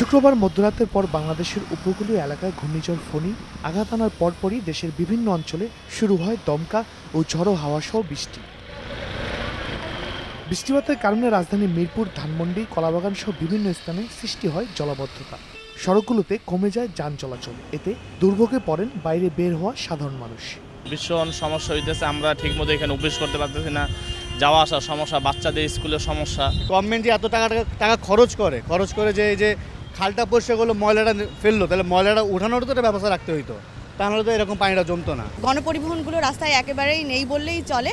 शुक्रवार मध्यरातेर पर बांग्लादेशेर उपकूलीय एलाकाय घूर्णिझड़ फणी आघात आनार परपरई देशेर विभिन्न अंचले शुरू हय दमका और झड़ो हावा सह बृष्टि। बृष्टिपातेर कारणे राजधानी मिरपुर, धानमंडी, कलाबागान सह विभिन्न स्थाने सृष्टि हय जलबद्धता। सड़कগুলোতে कमे जाय যান চলাচল। এতে দুর্ভোগে পড়েন বাইরে বের হওয়া সাধারণ মানুষ। ভীষণ সমস্যা হইতেছে, আমরা ঠিকমতো এখানে উপবেশ করতে পারতেছি না। যাওয়া আসার সমস্যা, বাচ্চাদের স্কুলের সমস্যা। গভর্নমেন্ট যে এত টাকা খরচ করে যে খালটা পরিষ্কারগুলো ময়লাটা ফেললো, তাহলে ময়লাটা উঠানোর তো একটা ব্যবস্থা রাখতে হইতো, তাহলে তো এরকম পানিটা জমতো না। গণপরিবহনগুলো রাস্তায় একেবারেই নেই বললেই চলে,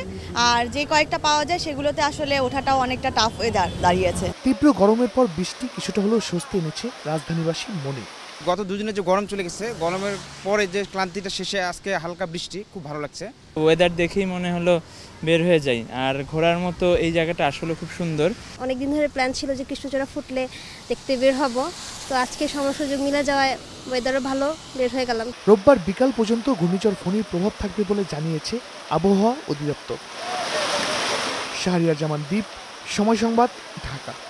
আর যে কয়েকটা পাওয়া যায় সেগুলোতে আসলে ওঠাটাও অনেকটা টাফ হয়ে দাঁড়িয়েছে। তীব্র গরমের পর বৃষ্টি কিছুটা হলেও স্বস্তি এনেছে রাজধানীবাসী মনে। গত দুদিনে যে গরম চলে গেছে, গরমের পরে যে ক্লান্তিটা শেষে আজকে হালকা বৃষ্টি, খুব ভালো লাগছে। ওয়েদার দেখেই মনে হলো বের হয়ে যাই, আর ঘোরার মতো এই জায়গাটা আসলে খুব সুন্দর। অনেকদিন ধরে প্ল্যান ছিল যে কৃষ্ণচূড়া ফুটলে দেখতে বের হব, তো আজকে সমসুযোগ মিলে যাওয়ায় ওয়েদারও ভালো, বের হয়ে গেলাম। রোববার বিকাল পর্যন্ত ঘূর্ণিঝড় ফণির প্রভাব থাকবে বলে জানিয়েছে আবহাওয়া অধিদপ্তর। শাহরিয়ার জামান দ্বীপ, সময় সংবাদ, ঢাকা।